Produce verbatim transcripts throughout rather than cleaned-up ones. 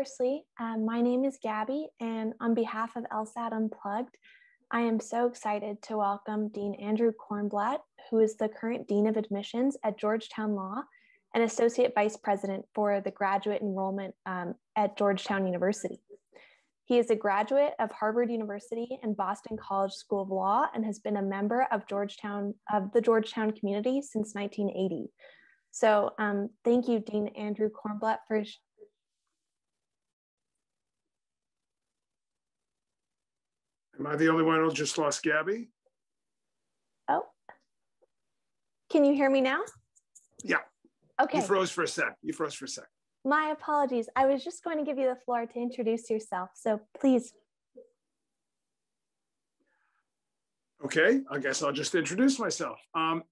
firstly, um, my name is Gabby, and on behalf of LSAT Unplugged, I am so excited to welcome Dean Andrew Cornblatt, who is the current Dean of Admissions at Georgetown Law and Associate Vice President for the Graduate Enrollment um, at Georgetown University. He is a graduate of Harvard University and Boston College School of Law and has been a member of Georgetown of the Georgetown community since nineteen eighty. So um, thank you, Dean Andrew Cornblatt, for Am I the only one who just lost Gabby? Oh, can you hear me now? Yeah. Okay. You froze for a sec. You froze for a sec. My apologies. I was just going to give you the floor to introduce yourself. So please. Okay. I guess I'll just introduce myself. Um,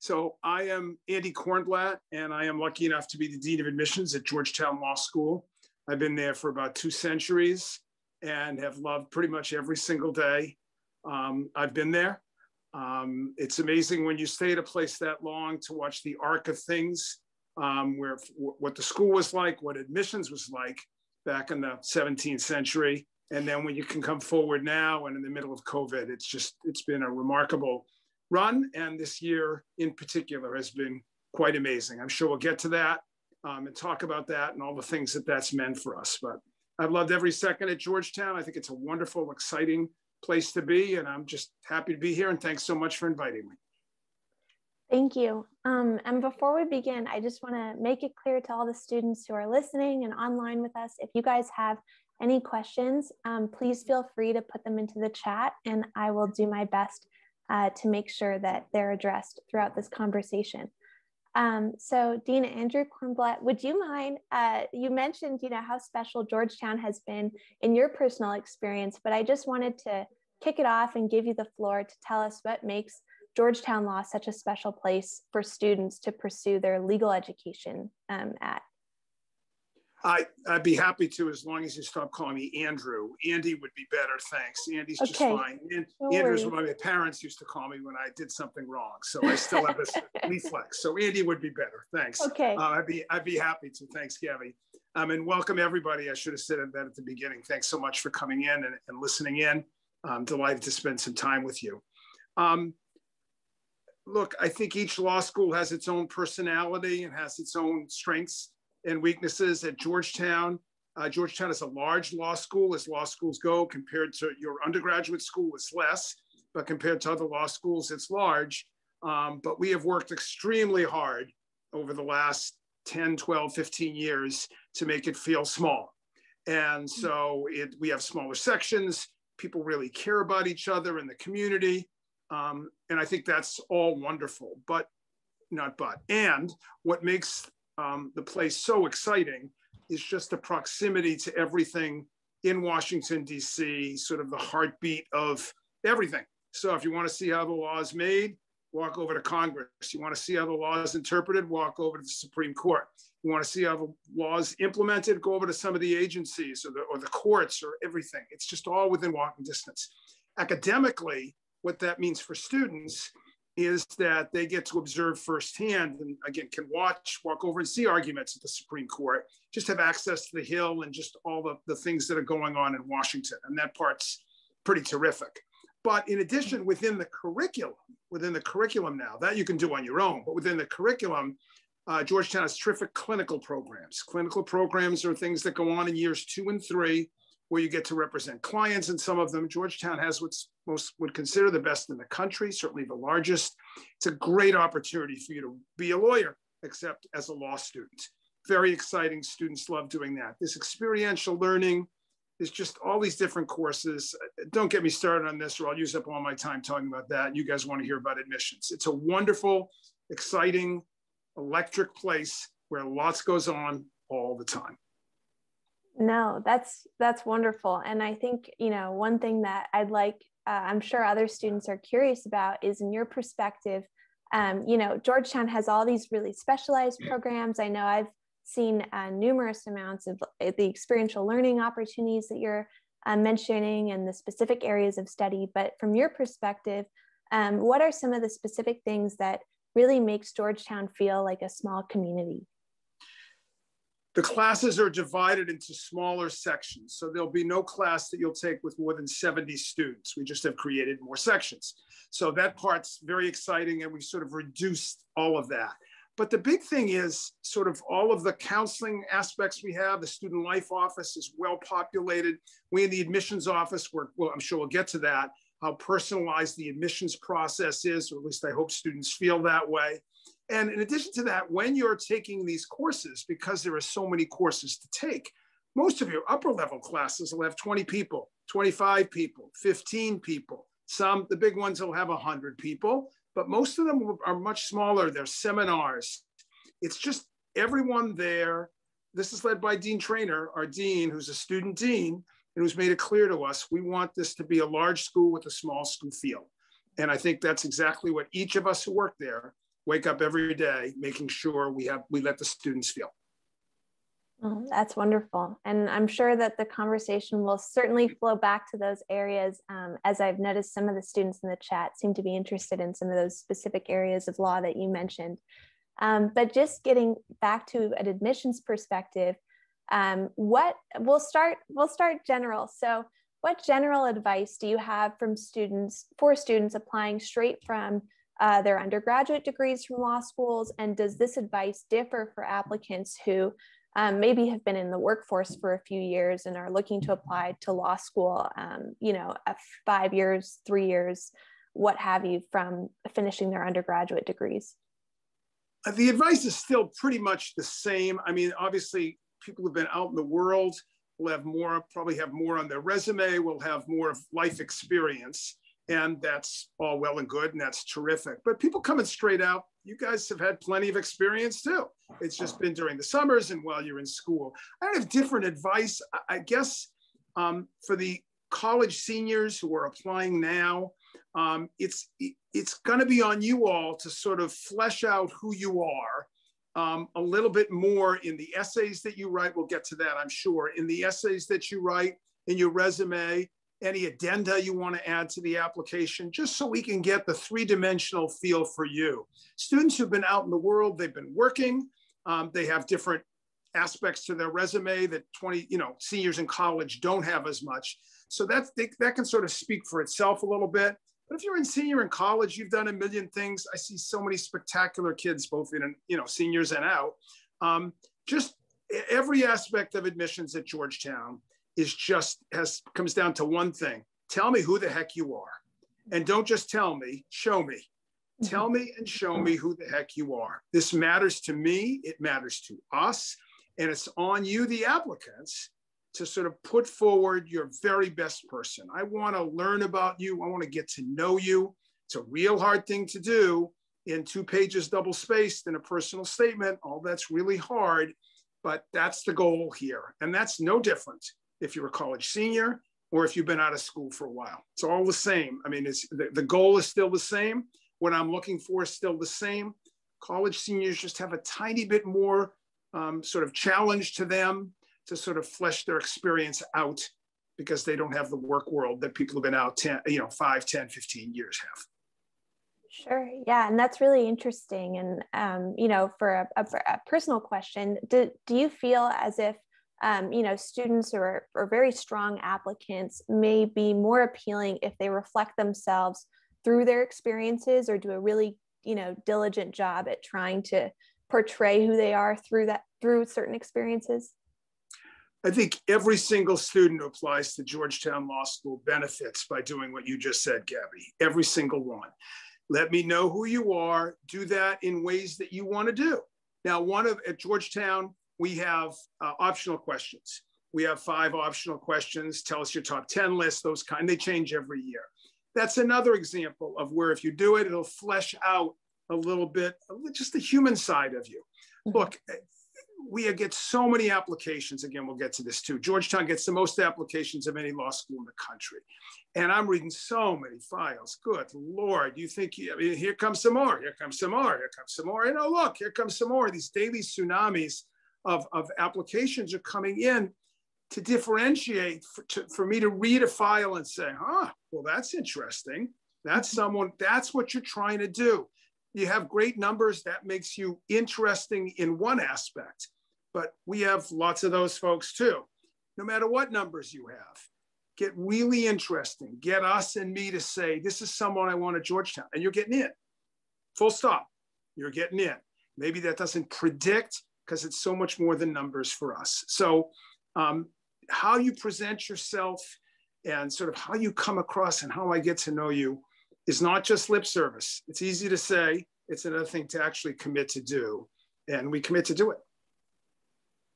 so I am Andy Cornblatt, and I am lucky enough to be the Dean of Admissions at Georgetown Law School. I've been there for about two centuries. And have loved pretty much every single day um, I've been there. Um, it's amazing when you stay at a place that long to watch the arc of things, um, where what the school was like, what admissions was like back in the seventeenth century. And then when you can come forward now and in the middle of COVID, it's just, it's been a remarkable run. And this year in particular has been quite amazing. I'm sure we'll get to that um, and talk about that and all the things that that's meant for us. But I've loved every second at Georgetown. I think it's a wonderful, exciting place to be, and I'm just happy to be here, and thanks so much for inviting me. Thank you. Um, and before we begin, I just wanna make it clear to all the students who are listening and online with us, if you guys have any questions, um, please feel free to put them into the chat, and I will do my best uh, to make sure that they're addressed throughout this conversation. Um, so Dean Andrew Cornblatt, would you mind, uh, you mentioned, you know, how special Georgetown has been in your personal experience, but I just wanted to kick it off and give you the floor to tell us what makes Georgetown Law such a special place for students to pursue their legal education um, at. I, I'd be happy to, as long as you stop calling me Andrew. Andy would be better, thanks. Andy's okay. Just fine. And, no Andrew's worries. What my parents used to call me when I did something wrong, so I still have this reflex. So Andy would be better, thanks. Okay. Uh, I'd be I'd be happy to, thanks, Gabby. Um, and welcome everybody. I should have said that at the beginning. Thanks so much for coming in and, and listening in. I'm delighted to spend some time with you. Um, look, I think each law school has its own personality and has its own strengths and weaknesses at Georgetown. Uh, Georgetown is a large law school, as law schools go. Compared to your undergraduate school, it's less, but compared to other law schools, it's large. Um, but we have worked extremely hard over the last ten, twelve, fifteen years to make it feel small. And so it, we have smaller sections, people really care about each other in the community. Um, and I think that's all wonderful, but not but. And what makes Um, the place so exciting is just the proximity to everything in Washington, D C, sort of the heartbeat of everything. So if you want to see how the law is made, walk over to Congress. You want to see how the law is interpreted, walk over to the Supreme Court. You want to see how the law is implemented, go over to some of the agencies or the, or the courts or everything. It's just all within walking distance. Academically, what that means for students is that they get to observe firsthand and again, can watch, walk over and see arguments at the Supreme Court, just have access to the Hill and just all the, the things that are going on in Washington. And that part's pretty terrific. But in addition, within the curriculum, within the curriculum now, that you can do on your own, but within the curriculum, uh, Georgetown has terrific clinical programs. Clinical programs are things that go on in years two and three, where you get to represent clients in some of them. Georgetown has what's most would consider the best in the country, certainly the largest. It's a great opportunity for you to be a lawyer, except as a law student. Very exciting, students love doing that. This experiential learning is just all these different courses. Don't get me started on this or I'll use up all my time talking about that. You guys want to hear about admissions. It's a wonderful, exciting, electric place where lots goes on all the time. No, that's that's wonderful. And I think, you know, one thing that I'd like, uh, I'm sure other students are curious about is in your perspective, um, you know, Georgetown has all these really specialized programs. I know I've seen uh, numerous amounts of the experiential learning opportunities that you're uh, mentioning and the specific areas of study. But from your perspective, um, what are some of the specific things that really makes Georgetown feel like a small community? The classes are divided into smaller sections, so there'll be no class that you'll take with more than seventy students. We just have created more sections. So that part's very exciting, and we sort of reduced all of that. But the big thing is sort of all of the counseling aspects we have. The student life office is well populated. We in the admissions office, we're, well, I'm sure we'll get to that, how personalized the admissions process is, or at least I hope students feel that way. And in addition to that, when you're taking these courses, because there are so many courses to take, most of your upper level classes will have twenty people, twenty-five people, fifteen people. Some, the big ones will have one hundred people, but most of them are much smaller. They're seminars. It's just everyone there. This is led by Dean Treanor, our dean, who's a student dean, and who's made it clear to us, we want this to be a large school with a small school feel. And I think that's exactly what each of us who work there wake up every day, making sure we have we let the students feel. Oh, that's wonderful. And I'm sure that the conversation will certainly flow back to those areas, um, as I've noticed some of the students in the chat seem to be interested in some of those specific areas of law that you mentioned. Um, but just getting back to an admissions perspective, um, what we'll start, we'll start general. So what general advice do you have from students, for students applying straight from Uh, their undergraduate degrees from law schools? And does this advice differ for applicants who um, maybe have been in the workforce for a few years and are looking to apply to law school, um, you know, five years, three years, what have you, from finishing their undergraduate degrees? The advice is still pretty much the same. I mean, obviously, people who've been out in the world will have more, probably have more on their resume, will have more of life experience. And that's all well and good, and that's terrific. But people coming straight out, you guys have had plenty of experience too. It's just been during the summers and while you're in school. I have different advice, I guess, um, for the college seniors who are applying now. Um, it's it's going to be on you all to sort of flesh out who you are um, a little bit more in the essays that you write. We'll get to that, I'm sure. In the essays that you write, in your resume, any addenda you want to add to the application, just so we can get the three-dimensional feel for you. Students who've been out in the world, they've been working, um, they have different aspects to their resume that twenty, you know, seniors in college don't have as much. So that's, they, that can sort of speak for itself a little bit. But if you're a senior in college, you've done a million things. I see so many spectacular kids, both in, you know, seniors and out. Um, just every aspect of admissions at Georgetown is just has comes down to one thing. Tell me who the heck you are. And don't just tell me, show me. Tell me and show me who the heck you are. This matters to me, it matters to us, and it's on you, the applicants, to sort of put forward your very best person. I wanna learn about you, I wanna get to know you. It's a real hard thing to do in two pages double-spaced in a personal statement. All that's really hard, but that's the goal here. And that's no different if you're a college senior or if you've been out of school for a while. It's all the same. I mean, it's the, the goal is still the same. What I'm looking for is still the same. College seniors just have a tiny bit more um, sort of challenge to them to sort of flesh their experience out, because they don't have the work world that people who've been out ten, you know, five, ten, fifteen years have. Sure. Yeah. And that's really interesting. And, um, you know, for a, a, for a personal question, do, do you feel as if Um, you know, students or, or very strong applicants may be more appealing if they reflect themselves through their experiences, or do a really, you know, diligent job at trying to portray who they are through that, through certain experiences? I think every single student who applies to Georgetown Law School benefits by doing what you just said, Gabby, every single one. Let me know who you are, do that in ways that you want to do. Now, one of, at Georgetown, we have uh, optional questions. We have five optional questions. Tell us your top ten list, those kind. They change every year. That's another example of where if you do it, it'll flesh out a little bit, just the human side of you. Look, we get so many applications. Again, we'll get to this too. Georgetown gets the most applications of any law school in the country. And I'm reading so many files. Good Lord, you think, you, I mean, here comes some more, here comes some more, here comes some more. And oh, look, here comes some more. These daily tsunamis Of, of applications are coming in. To differentiate, for, to, for me to read a file and say, huh, well, that's interesting. That's someone, that's what you're trying to do. You have great numbers, that makes you interesting in one aspect, but we have lots of those folks too. No matter what numbers you have, get really interesting. Get us and me to say, this is someone I want at Georgetown, and you're getting in. Full stop, you're getting in. Maybe that doesn't predict, because it's so much more than numbers for us. So um, how you present yourself and sort of how you come across and how I get to know you is not just lip service. It's easy to say, it's another thing to actually commit to do, and we commit to do it.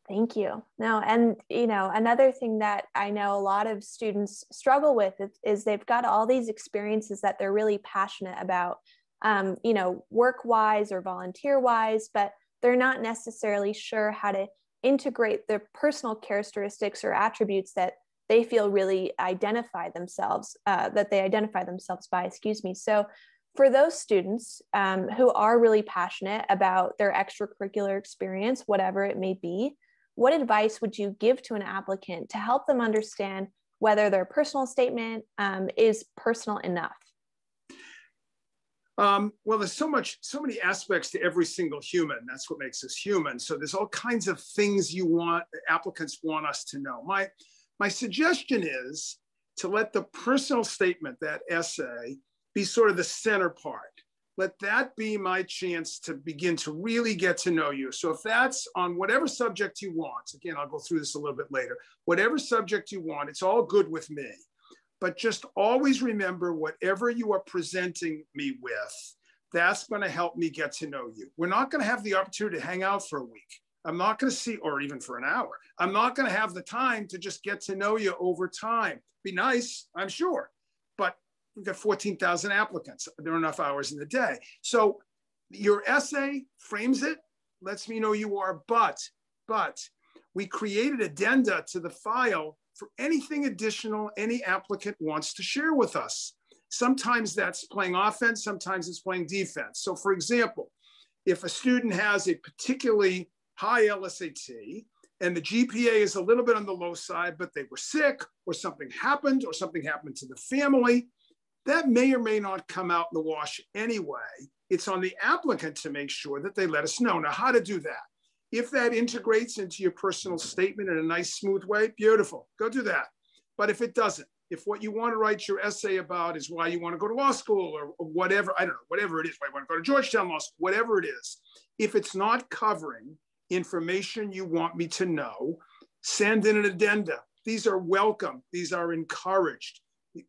Thank you. No, and you know, another thing that I know a lot of students struggle with is, is they've got all these experiences that they're really passionate about, um, you know, work-wise or volunteer-wise, but they're not necessarily sure how to integrate their personal characteristics or attributes that they feel really identify themselves, uh, that they identify themselves by, excuse me. So for those students um, who are really passionate about their extracurricular experience, whatever it may be, what advice would you give to an applicant to help them understand whether their personal statement um, is personal enough? Um, well, there's so much, so many aspects to every single human. That's what makes us human. So there's all kinds of things you want, applicants want us to know. My, my suggestion is to let the personal statement, that essay, be sort of the center part. Let that be my chance to begin to really get to know you. So if that's on whatever subject you want, again, I'll go through this a little bit later, whatever subject you want, it's all good with me. But just always remember, whatever you are presenting me with, that's going to help me get to know you. We're not going to have the opportunity to hang out for a week. I'm not going to see, or even for an hour. I'm not going to have the time to just get to know you over time. Be nice, I'm sure. We've got fourteen thousand applicants. There are enough hours in the day. So your essay frames it, lets me know you are, but, but we created addenda to the file for anything additional any applicant wants to share with us. Sometimes that's playing offense, sometimes it's playing defense. So for example, if a student has a particularly high L S A T, and the G P A is a little bit on the low side, but they were sick, or something happened, or something happened to the family, that may or may not come out in the wash anyway. It's on the applicant to make sure that they let us know. Now, how to do that? If that integrates into your personal statement in a nice, smooth way, beautiful, go do that. But if it doesn't, if what you want to write your essay about is why you want to go to law school or whatever, I don't know, whatever it is, why you want to go to Georgetown Law School, whatever it is, if it's not covering information you want me to know, send in an addenda. These are welcome. These are encouraged.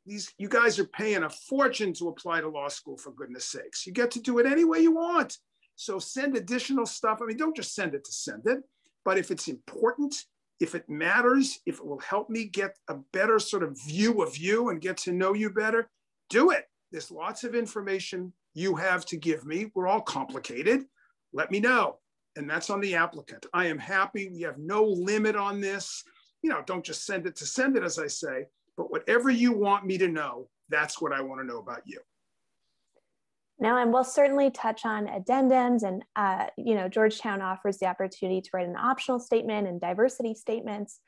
These, you guys are paying a fortune to apply to law school, for goodness sakes. You get to do it any way you want. So send additional stuff. I mean, don't just send it to send it, but if it's important, if it matters, if it will help me get a better sort of view of you and get to know you better, do it. There's lots of information you have to give me. We're all complicated. Let me know. And that's on the applicant. I am happy. We have no limit on this. You know, don't just send it to send it, as I say. But whatever you want me to know, that's what I want to know about you. No, and we'll certainly touch on addendums and, uh, you know, Georgetown offers the opportunity to write an optional statement and diversity statements.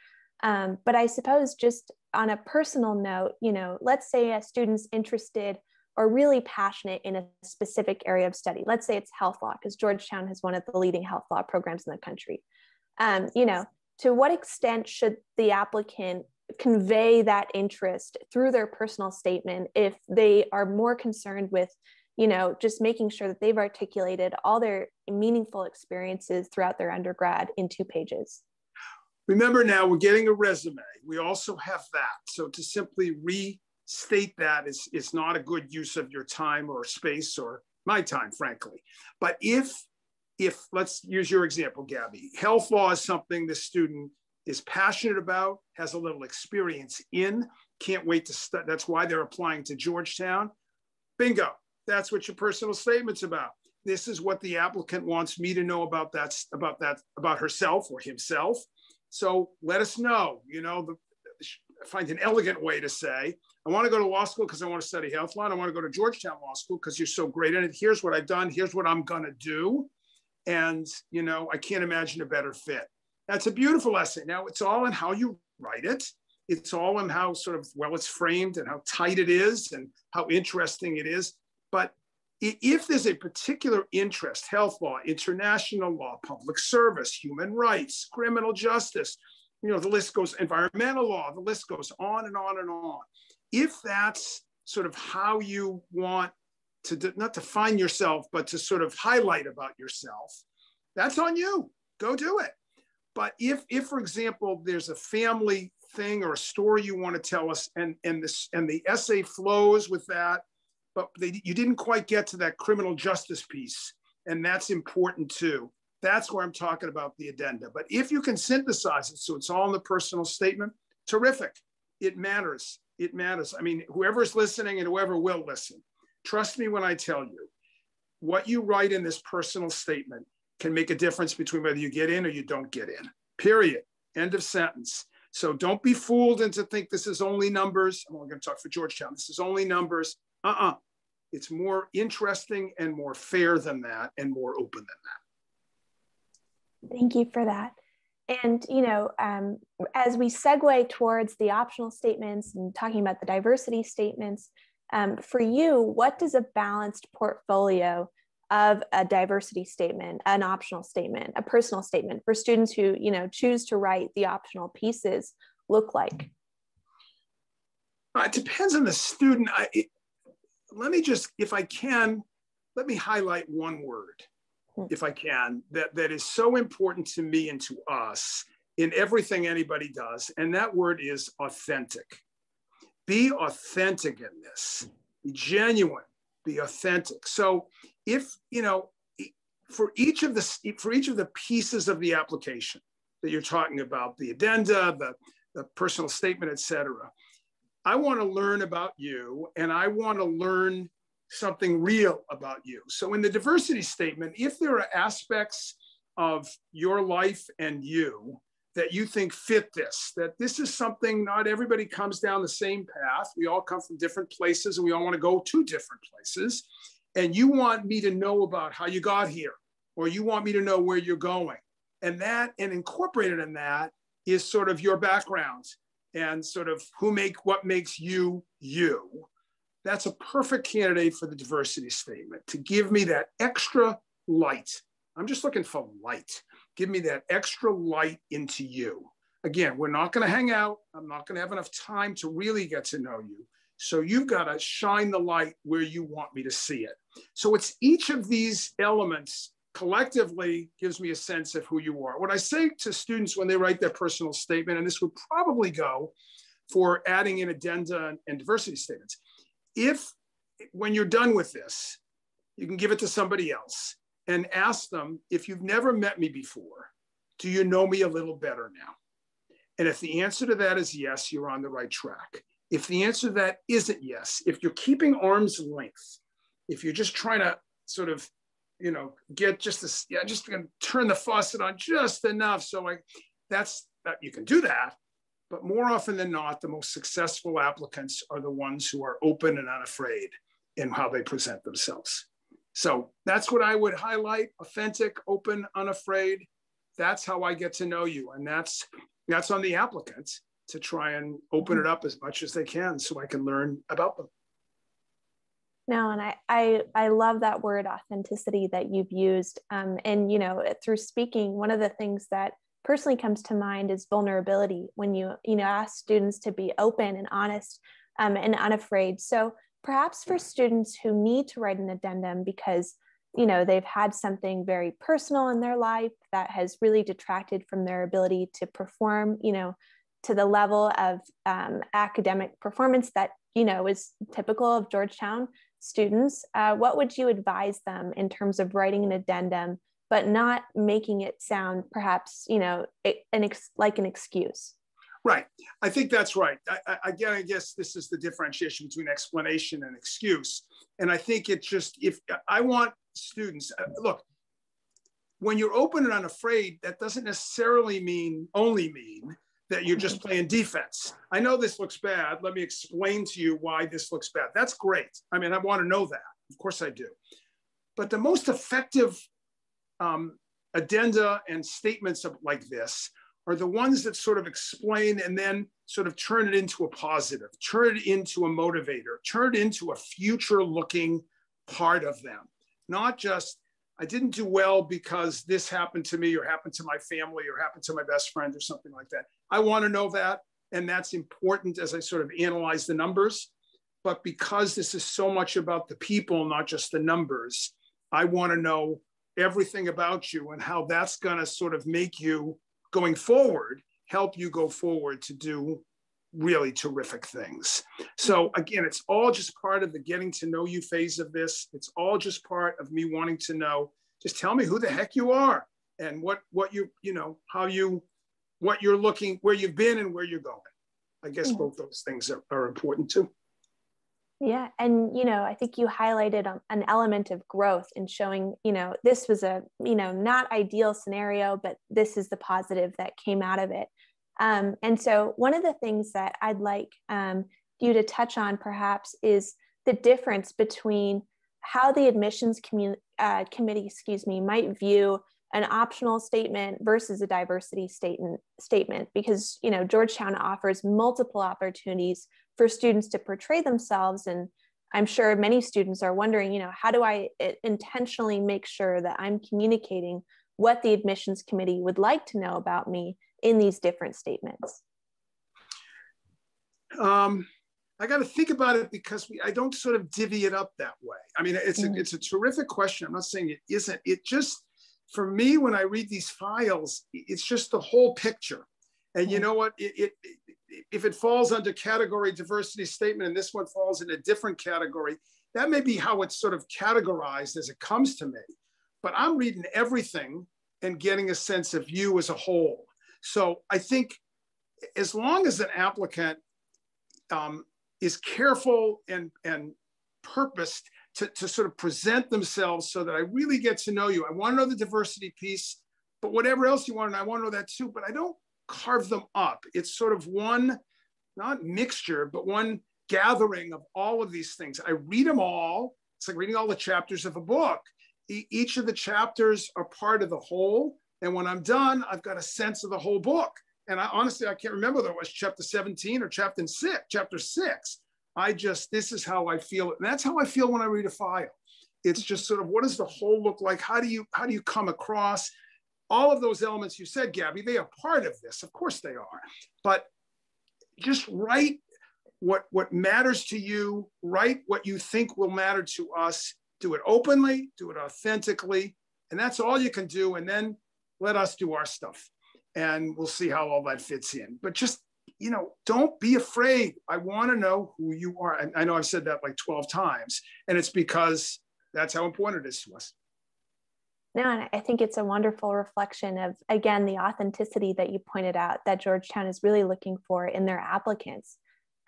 Um, but I suppose just on a personal note, you know, let's say a student's interested or really passionate in a specific area of study. Let's say it's health law, because Georgetown has one of the leading health law programs in the country. Um, you know, to what extent should the applicant convey that interest through their personal statement if they are more concerned with, you know, just making sure that they've articulated all their meaningful experiences throughout their undergrad in two pages? Remember now, we're getting a resume. We also have that. So to simply restate that is, is not a good use of your time or space or my time, frankly. But if, if let's use your example, Gabby, health law is something the student is passionate about, has a little experience in, can't wait to study. That's why they're applying to Georgetown. Bingo, that's what your personal statement's about. This is what the applicant wants me to know about that, about that, about herself or himself. So let us know, you know, the, find an elegant way to say, I want to go to law school because I want to study health law, and I want to go to Georgetown Law School because you're so great at it. Here's what I've done, here's what I'm gonna do. And, you know, I can't imagine a better fit. That's a beautiful essay. Now, it's all in how you write it. It's all in how sort of well it's framed and how tight it is and how interesting it is. But if there's a particular interest, health law, international law, public service, human rights, criminal justice, you know, the list goes, environmental law, the list goes on and on and on. If that's sort of how you want to, not define yourself, but to sort of highlight about yourself, that's on you, go do it. But if, if for example, there's a family thing or a story you want to tell us, and, and, this, and the essay flows with that, but they, you didn't quite get to that criminal justice piece, and that's important too. That's where I'm talking about the addenda. But if you can synthesize it, so it's all in the personal statement, terrific. It matters, it matters. I mean, whoever's listening and whoever will listen, trust me when I tell you, what you write in this personal statement can make a difference between whether you get in or you don't get in, period, end of sentence. So don't be fooled into think this is only numbers. I'm only gonna talk for Georgetown, this is only numbers. Uh-uh, it's more interesting and more fair than that and more open than that. Thank you for that. And, you know, um, as we segue towards the optional statements and talking about the diversity statements, um, for you, what does a balanced portfolio of a diversity statement, an optional statement, a personal statement for students who, you know, choose to write the optional pieces look like? Uh, it depends on the student. I, it, let me just, if I can, let me highlight one word, if I can, that, that is so important to me and to us in everything anybody does. And that word is authentic. Be authentic in this, be genuine, be authentic. So if, you know, for each of the, for each of the pieces of the application that you're talking about, the addenda, the, the personal statement, et cetera, I want to learn about you, and I want to learn something real about you. So in the diversity statement, if there are aspects of your life and you that you think fit this, that this is something, not everybody comes down the same path. We all come from different places and we all want to go to different places. And you want me to know about how you got here, or you want me to know where you're going. And that, and incorporated in that is sort of your background, and sort of who make, what makes you, you. That's a perfect candidate for the diversity statement to give me that extra light. I'm just looking for light. Give me that extra light into you. Again, we're not gonna hang out. I'm not gonna have enough time to really get to know you. So you've gotta shine the light where you want me to see it. So it's each of these elements collectively gives me a sense of who you are. What I say to students when they write their personal statement, and this would probably go for adding in addenda and diversity statements, if when you're done with this, you can give it to somebody else and ask them, if you've never met me before, do you know me a little better now? And if the answer to that is yes, you're on the right track. If the answer to that isn't yes, if you're keeping arm's length, if you're just trying to sort of, you know, get just this, yeah, just gonna turn the faucet on just enough. So I, that's, that you can do that, but more often than not, the most successful applicants are the ones who are open and unafraid in how they present themselves. So that's what I would highlight: authentic, open, unafraid. That's how I get to know you. And that's, that's on the applicant to try and open it up as much as they can so I can learn about them. No, and I, I, I love that word authenticity that you've used. Um, and, you know, through speaking, one of the things that personally comes to mind is vulnerability when you, you know, ask students to be open and honest um, and unafraid. So perhaps for students who need to write an addendum because, you know, they've had something very personal in their life that has really detracted from their ability to perform, you know, to the level of um, academic performance that, you know, is typical of Georgetown students, uh, what would you advise them in terms of writing an addendum, but not making it sound perhaps, you know, an ex like an excuse? Right, I think that's right. I, I, again, I guess this is the differentiation between explanation and excuse. And I think it just, if I want students, look, when you're open and unafraid, that doesn't necessarily mean, only mean, that you're just playing defense. I know this looks bad. Let me explain to you why this looks bad. That's great. I mean, I want to know that. Of course I do. But the most effective um, addenda and statements of, like this are the ones that sort of explain and then sort of turn it into a positive, turn it into a motivator, turn it into a future-looking part of them. Not just, I didn't do well because this happened to me or happened to my family or happened to my best friend or something like that. I want to know that. And that's important as I sort of analyze the numbers. But because this is so much about the people, not just the numbers, I want to know everything about you and how that's going to sort of make you going forward, help you go forward to do really terrific things. So again, it's all just part of the getting to know you phase of this. It's all just part of me wanting to know, just tell me who the heck you are and what, what you, you know, how you, what you're looking, where you've been and where you're going. I guess yeah. both those things are, are important too. Yeah. And, you know, I think you highlighted um, an element of growth in showing, you know, this was a, you know, not ideal scenario, but this is the positive that came out of it. Um, and so one of the things that I'd like um, you to touch on perhaps is the difference between how the admissions commu- uh, committee, excuse me, might view an optional statement versus a diversity statement, statement, because, you know, Georgetown offers multiple opportunities for students to portray themselves. And I'm sure many students are wondering, you know, how do I intentionally make sure that I'm communicating what the admissions committee would like to know about me in these different statements? Um, I got to think about it because we, I don't sort of divvy it up that way. I mean, it's mm-hmm. a, it's a terrific question. I'm not saying it isn't. It just, for me, when I read these files, it's just the whole picture. And you know what, it, it, it, if it falls under category diversity statement and this one falls in a different category, that may be how it's sort of categorized as it comes to me. But I'm reading everything and getting a sense of you as a whole. So I think as long as an applicant um, is careful and, and purposed to, to sort of present themselves so that I really get to know you. I want to know the diversity piece, but whatever else you want, and I want to know that too, but I don't carve them up. It's sort of one, not mixture, but one gathering of all of these things. I read them all. It's like reading all the chapters of a book. E- each of the chapters are part of the whole. And when I'm done, I've got a sense of the whole book. And I honestly, I can't remember whether it was chapter seventeen or chapter six, chapter six. I just, this is how I feel. And that's how I feel when I read a file. It's just sort of, what does the whole look like? How do you, how do you come across? All of those elements you said, Gabby, they are part of this. Of course they are. But just write what, what matters to you, write what you think will matter to us, do it openly, do it authentically. And that's all you can do. And then let us do our stuff and we'll see how all that fits in. But just, you know, don't be afraid. I want to know who you are. And I know I've said that like twelve times, and it's because that's how important it is to us. No, and I think it's a wonderful reflection of, again, the authenticity that you pointed out that Georgetown is really looking for in their applicants.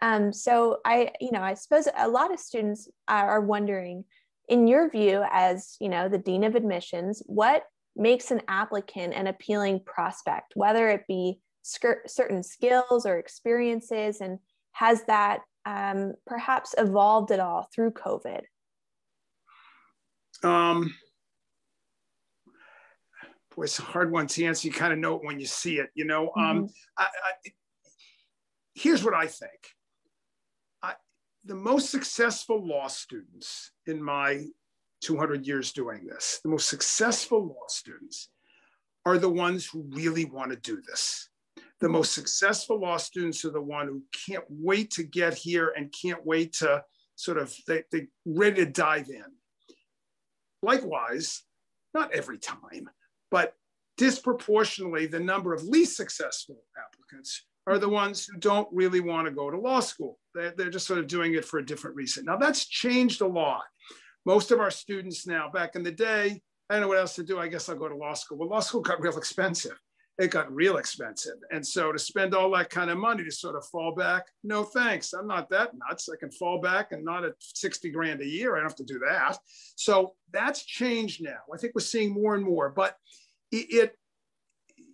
Um, so I, you know, I suppose a lot of students are wondering, in your view as, you know, the Dean of Admissions, what makes an applicant an appealing prospect, whether it be certain skills or experiences, and has that um, perhaps evolved at all through COVID? Um, boy, it's a hard one to answer. You kind of know it when you see it, you know? Mm-hmm. um, I, I, here's what I think. I, the most successful law students in my two hundred years doing this, the most successful law students are the ones who really want to do this. The most successful law students are the ones who can't wait to get here and can't wait to sort of, they, they're ready to dive in. Likewise, not every time, but disproportionately, the number of least successful applicants are the ones who don't really want to go to law school. They're, they're just sort of doing it for a different reason. Now that's changed a lot. Most of our students now, back in the day, I don't know what else to do. I guess I'll go to law school. Well, law school got real expensive. It got real expensive. And so to spend all that kind of money to sort of fall back, no thanks, I'm not that nuts. I can fall back and not at sixty grand a year. I don't have to do that. So that's changed now. I think we're seeing more and more, but it,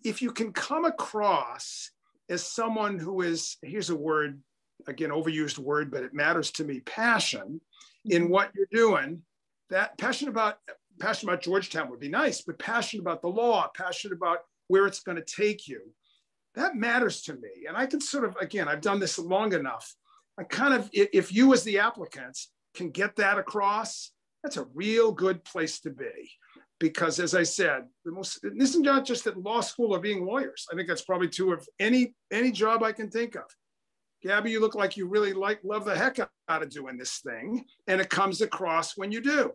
if you can come across as someone who is, here's a word, again, overused word, but it matters to me, passion in what you're doing, that passion about, passion about Georgetown would be nice, but passion about the law, passion about where it's going to take you, that matters to me. And I can sort of, again, I've done this long enough. I kind of, if you as the applicants can get that across, that's a real good place to be. Because as I said, the most, this is not just at law school or being lawyers. I think that's probably true of any, any job I can think of. Gabby, you look like you really like love the heck out of doing this thing, and it comes across when you do.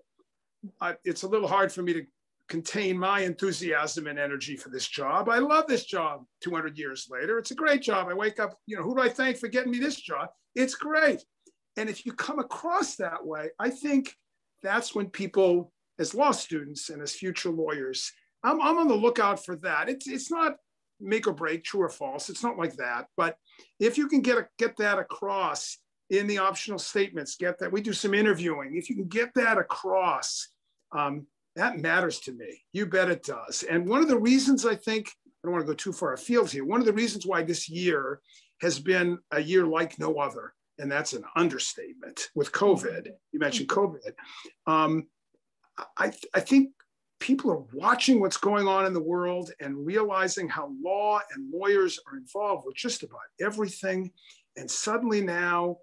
I, it's a little hard for me to contain my enthusiasm and energy for this job. I love this job two hundred years later. It's a great job. I wake up, you know, who do I thank for getting me this job? It's great. And if you come across that way, I think that's when people, as law students and as future lawyers, I'm, I'm on the lookout for that. It's, it's not make or break, true or false. It's not like that. But if you can get, a, get that across in the optional statements, get that. We do some interviewing. If you can get that across, um, that matters to me. You bet it does. And one of the reasons I think, I don't want to go too far afield here, one of the reasons why this year has been a year like no other, and that's an understatement with COVID. You mentioned COVID. Um, I, th- I think people are watching what's going on in the world and realizing how law and lawyers are involved with just about everything. And suddenly now,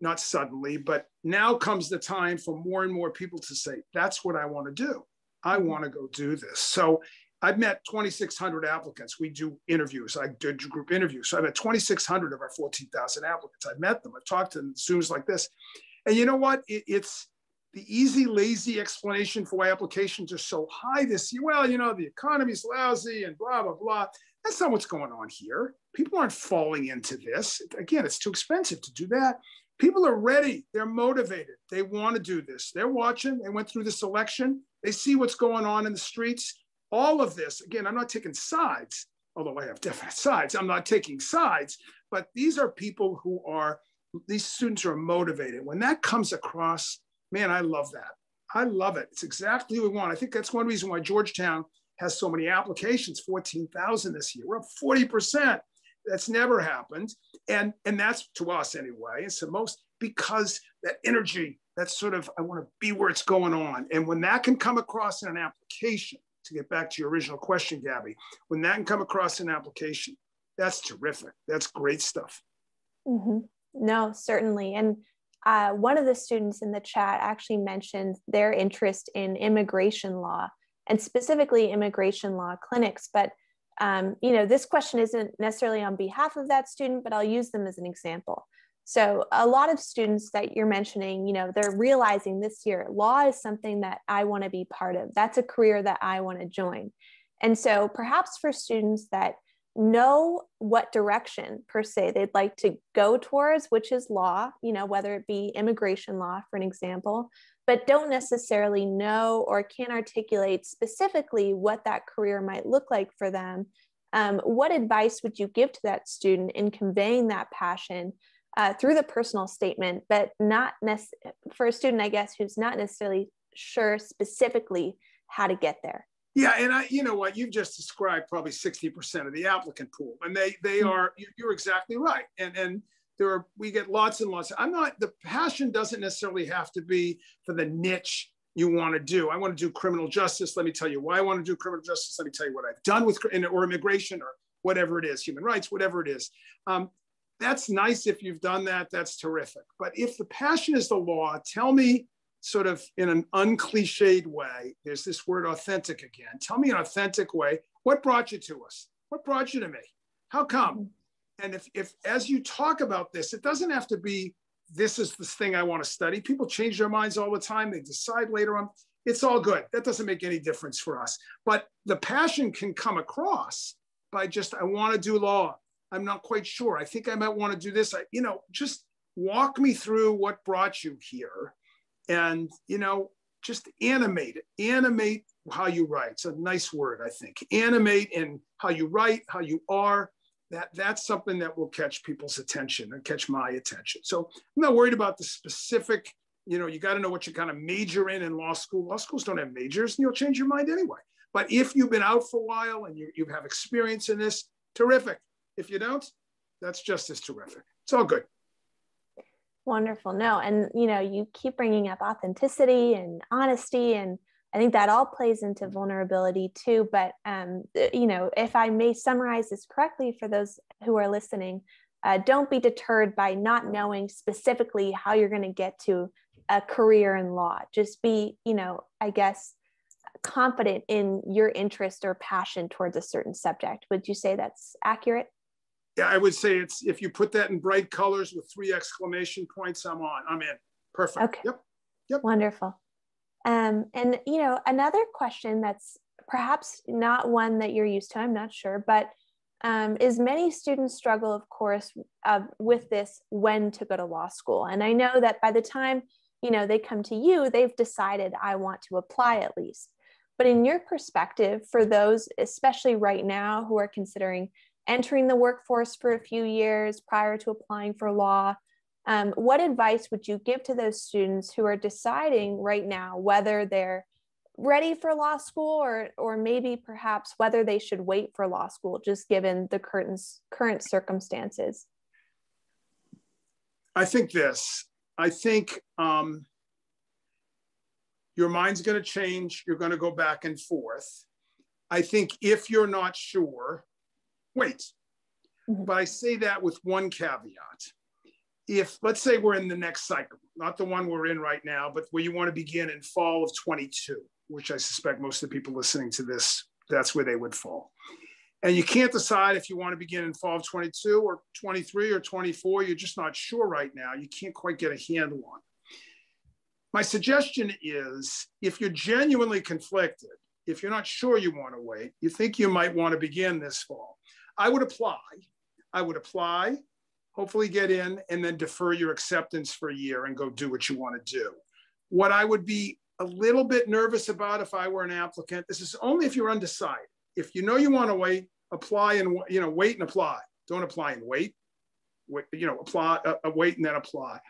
not suddenly, but now comes the time for more and more people to say, that's what I want to do. I want to go do this. So I've met twenty-six hundred applicants. We do interviews. I did group interviews. So I met twenty-six hundred of our fourteen thousand applicants. I've met them. I've talked to them in Zooms like this. And you know what? It, it's the easy, lazy explanation for why applications are so high this year. Well, you know, the economy's lousy and blah, blah, blah. That's not what's going on here. People aren't falling into this. Again, it's too expensive to do that. People are ready. They're motivated. They want to do this. They're watching. They went through this election. They see what's going on in the streets. All of this, again, I'm not taking sides, although I have definite sides. I'm not taking sides, but these are people who are, these students are motivated. When that comes across, man, I love that. I love it. It's exactly what we want. I think that's one reason why Georgetown has so many applications, fourteen thousand this year. We're up forty percent. That's never happened. And, and that's to us anyway. It's the most, because that energy, that sort of, I want to be where it's going on. And when that can come across in an application, to get back to your original question, Gabby, when that can come across in an application, that's terrific. That's great stuff. Mm-hmm. No, certainly. And Uh, one of the students in the chat actually mentioned their interest in immigration law and specifically immigration law clinics. But, um, you know, this question isn't necessarily on behalf of that student, but I'll use them as an example. So a lot of students that you're mentioning, you know, they're realizing this year, law is something that I want to be part of. That's a career that I want to join. And so perhaps for students that know what direction per se they'd like to go towards, which is law, you know, whether it be immigration law, for an example, but don't necessarily know or can't articulate specifically what that career might look like for them. Um, what advice would you give to that student in conveying that passion uh, through the personal statement, but not nec- for a student, I guess, who's not necessarily sure specifically how to get there? Yeah, and I, you know what, you've just described probably sixty percent of the applicant pool, and they they are, you're exactly right. And and there are, we get lots and lots. I'm not, the passion doesn't necessarily have to be for the niche you want to do. I want to do criminal justice. Let me tell you why I want to do criminal justice. Let me tell you what I've done with, or immigration, or whatever it is, human rights, whatever it is. Um, that's nice if you've done that. That's terrific. But if the passion is the law, tell me, sort of in an uncliched way, there's this word authentic again. Tell me an authentic way. What brought you to us? What brought you to me? How come? And if, if as you talk about this, it doesn't have to be, this is the thing I want to study. People change their minds all the time. They decide later on. It's all good. That doesn't make any difference for us. But the passion can come across by just, I want to do law. I'm not quite sure. I think I might want to do this. I, you know, just walk me through what brought you here. And, you know, just animate it, animate how you write. It's a nice word, I think. Animate in how you write, how you are. That, that's something that will catch people's attention and catch my attention. So I'm not worried about the specific, you know, you got to know what you're going to major in in law school. Law schools don't have majors, and you'll change your mind anyway. But if you've been out for a while and you, you have experience in this, terrific. If you don't, that's just as terrific. It's all good. Wonderful. No, and you know, you keep bringing up authenticity and honesty, and I think that all plays into vulnerability too. But um, you know, if I may summarize this correctly for those who are listening, uh, don't be deterred by not knowing specifically how you're going to get to a career in law. Just be, you know, I guess, confident in your interest or passion towards a certain subject. Would you say that's accurate? Yeah, I would say it's, if you put that in bright colors with three exclamation points, I'm on, I'm in. Perfect. Okay. Yep. Yep. Wonderful. Um, and, you know, another question that's perhaps not one that you're used to, I'm not sure, but um, is many students struggle, of course, uh, with this, when to go to law school. And I know that by the time, you know, they come to you, they've decided, I want to apply at least. But in your perspective, for those, especially right now, who are considering entering the workforce for a few years prior to applying for law, um, what advice would you give to those students who are deciding right now whether they're ready for law school, or, or maybe perhaps whether they should wait for law school, just given the current, current circumstances? I think this, I think um, your mind's going to change. You're going to go back and forth. I think if you're not sure, wait. Mm-hmm. But I say that with one caveat. If, let's say we're in the next cycle, not the one we're in right now, but where you want to begin in fall of twenty-two, which I suspect most of the people listening to this, that's where they would fall. And you can't decide if you want to begin in fall of twenty-two or twenty-three or twenty-four, you're just not sure right now. You can't quite get a handle on. My suggestion is, if you're genuinely conflicted, if you're not sure you want to wait, you think you might want to begin this fall, I would apply. I would apply. Hopefully get in, and then defer your acceptance for a year and go do what you want to do. What I would be a little bit nervous about if I were an applicant, this is only if you're undecided. If you know you want to wait, apply and, you know, wait and apply. Don't apply and wait, wait you know, apply, uh, wait and then apply.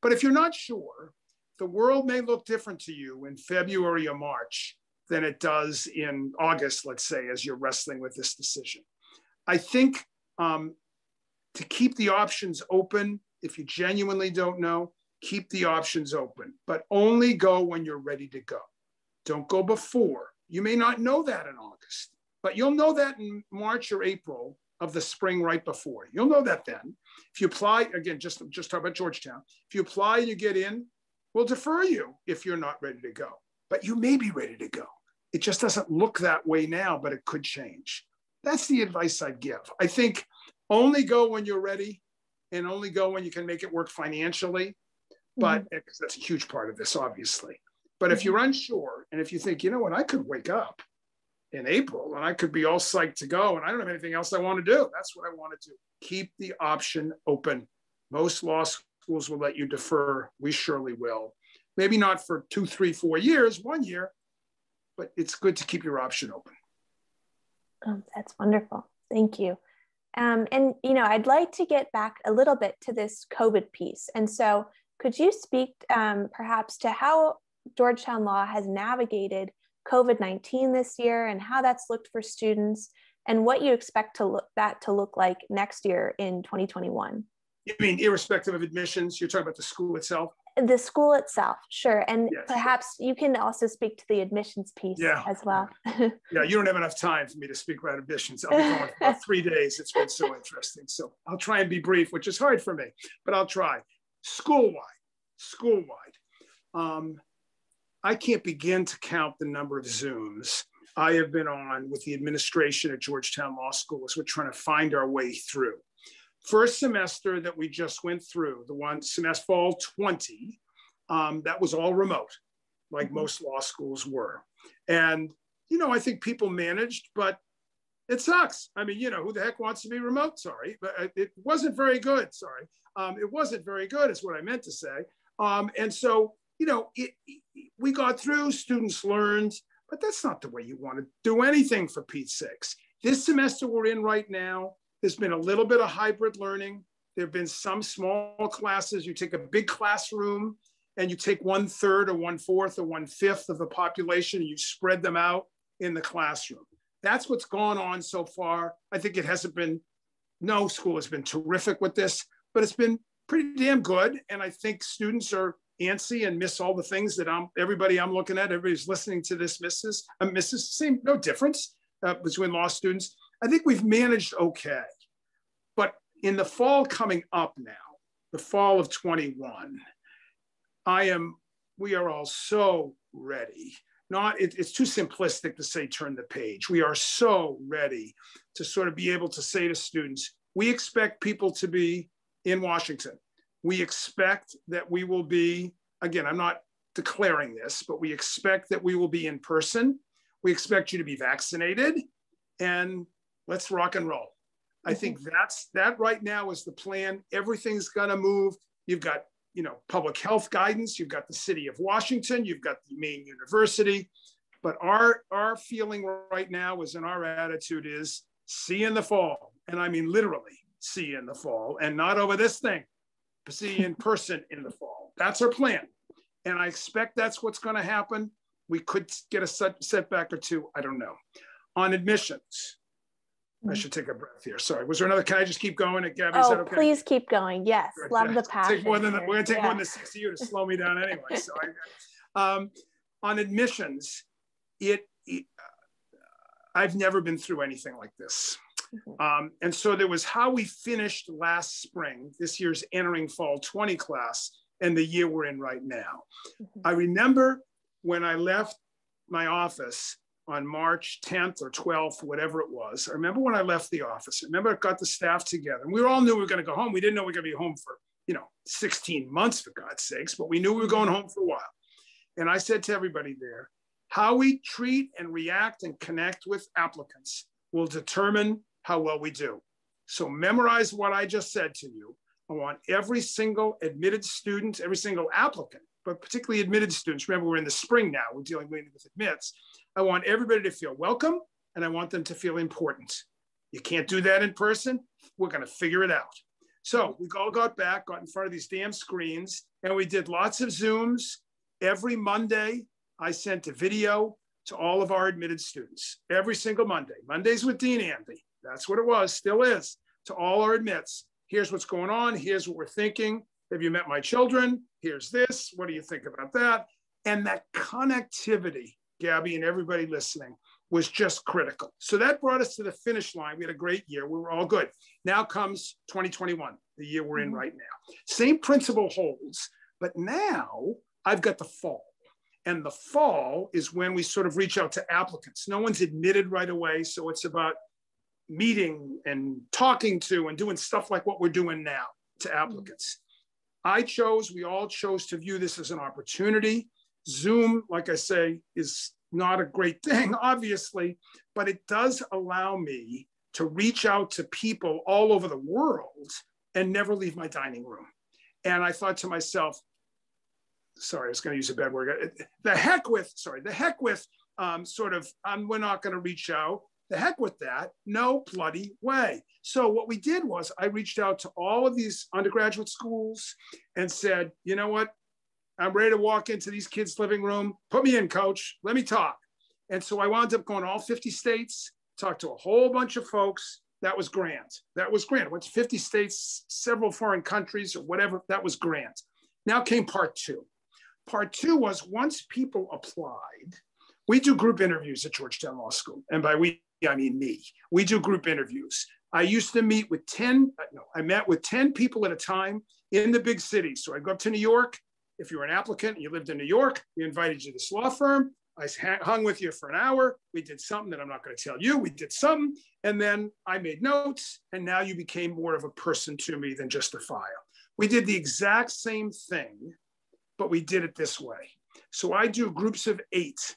But if you're not sure, the world may look different to you in February or March than it does in August, let's say, as you're wrestling with this decision. I think, um, to keep the options open. If you genuinely don't know, keep the options open, but only go when you're ready to go. Don't go before. You may not know that in August, but you'll know that in March or April of the spring right before. You'll know that then. If you apply, again, just, just talk about Georgetown. If you apply and you get in, we'll defer you if you're not ready to go, but you may be ready to go. It just doesn't look that way now, but it could change. That's the advice I'd give. I think only go when you're ready, and only go when you can make it work financially. But mm-hmm. that's a huge part of this, obviously. But mm-hmm. if you're unsure, and if you think, you know what, I could wake up in April and I could be all psyched to go, and I don't have anything else I want to do. That's what I want to do. Keep the option open. Most law schools will let you defer. We surely will. Maybe not for two, three, four years, one year, but it's good to keep your option open. Oh, that's wonderful. Thank you. Um, and, you know, I'd like to get back a little bit to this COVID piece. And so could you speak um, perhaps to how Georgetown Law has navigated COVID nineteen this year, and how that's looked for students, and what you expect to look, that to look like next year in twenty twenty-one? You mean irrespective of admissions, you're talking about the school itself? The school itself, sure. And yes, perhaps you can also speak to the admissions piece yeah. as well. Yeah, you don't have enough time for me to speak about admissions. I'll be going for about three days. It's been so interesting. So I'll try and be brief, which is hard for me, but I'll try. School-wide, school-wide. Um, I can't begin to count the number of Zooms I have been on with the administration at Georgetown Law School as we're trying to find our way through. First semester that we just went through, the one semester fall twenty, um, that was all remote, like mm-hmm. most law schools were. And, you know, I think people managed, but it sucks. I mean, you know, who the heck wants to be remote? Sorry, but it wasn't very good. Sorry. Um, it wasn't very good is what I meant to say. Um, and so, you know, it, it, we got through, students learned, but that's not the way you want to do anything, for Pete's sakes. This semester we're in right now, there's been a little bit of hybrid learning. There've been some small classes. You take a big classroom and you take one third or one fourth or one fifth of the population and you spread them out in the classroom. That's what's gone on so far. I think it hasn't been, no school has been terrific with this, but it's been pretty damn good. And I think students are antsy and miss all the things that I'm, everybody I'm looking at, everybody's listening to this misses, uh, misses, same, no difference uh, between law students. I think we've managed okay, but in the fall coming up now, the fall of twenty-one, I am we are all so ready. Not, it, it's too simplistic to say, turn the page. We are so ready to sort of be able to say to students, we expect people to be in Washington. We expect that we will be, again, I'm not declaring this, but we expect that we will be in person. We expect you to be vaccinated, and let's rock and roll. I think that's, that right now is the plan. Everything's gonna move. You've got, you know, public health guidance, you've got the city of Washington, you've got the Maine University, but our, our feeling right now is, and our attitude is, see you in the fall. And I mean, literally see you in the fall, and not over this thing, but see you in person in the fall. That's our plan. And I expect that's what's gonna happen. We could get a set, setback or two, I don't know. On admissions, I should take a breath here. Sorry. Was there another? Can I just keep going? Gabby, oh, okay? Please keep going. Yes. Good. Love yeah. the passion. Take more than the, we're going to take yeah. more than six of you to slow me down anyway. So, I, um, on admissions, it, it uh, I've never been through anything like this. Mm-hmm. um, and so there was how we finished last spring, this year's entering fall twenty class, and the year we're in right now. Mm-hmm. I remember when I left my office on March tenth or twelfth, whatever it was. I remember when I left the office, I remember I got the staff together, and we all knew we were gonna go home. We didn't know we were gonna be home for, you know, sixteen months, for God's sakes, but we knew we were going home for a while. And I said to everybody there, how we treat and react and connect with applicants will determine how well we do. So memorize what I just said to you. I want every single admitted student, every single applicant, but particularly admitted students. Remember, we're in the spring now, we're dealing with admits. I want everybody to feel welcome, and I want them to feel important. You can't do that in person. We're gonna figure it out. So we all got back, got in front of these damn screens, and we did lots of Zooms. Every Monday, I sent a video to all of our admitted students, every single Monday. Mondays with Dean Andy, that's what it was, still is, to all our admits. Here's what's going on, here's what we're thinking. Have you met my children? Here's this, what do you think about that? And that connectivity, Gabby, and everybody listening, was just critical. So that brought us to the finish line. We had a great year. We were all good. Now comes twenty twenty-one, the year we're in right now. Same principle holds, but now I've got the fall. And the fall is when we sort of reach out to applicants. No one's admitted right away, so it's about meeting and talking to and doing stuff like what we're doing now to applicants. I chose, we all chose to view this as an opportunity. Zoom, like I say, is not a great thing, obviously, but it does allow me to reach out to people all over the world and never leave my dining room. And I thought to myself, sorry, I was going to use a bad word. The heck with, sorry, the heck with um, sort of, um, we're not going to reach out. The heck with that, no bloody way. So what we did was I reached out to all of these undergraduate schools and said, you know what? I'm ready to walk into these kids' living room. Put me in, coach. Let me talk. And so I wound up going to all fifty states, talked to a whole bunch of folks. That was grand. That was grand. I went to fifty states, several foreign countries or whatever. That was grand. Now came part two. Part two was once people applied, we do group interviews at Georgetown Law School. And by we, I mean me. We do group interviews. I used to meet with ten, no, I met with ten people at a time in the big city. So I go up to New York. If you were an applicant and you lived in New York, we invited you to this law firm. I hung with you for an hour. We did something that I'm not going to tell you. We did something. And then I made notes. And now you became more of a person to me than just a file. We did the exact same thing, but we did it this way. So I do groups of eight.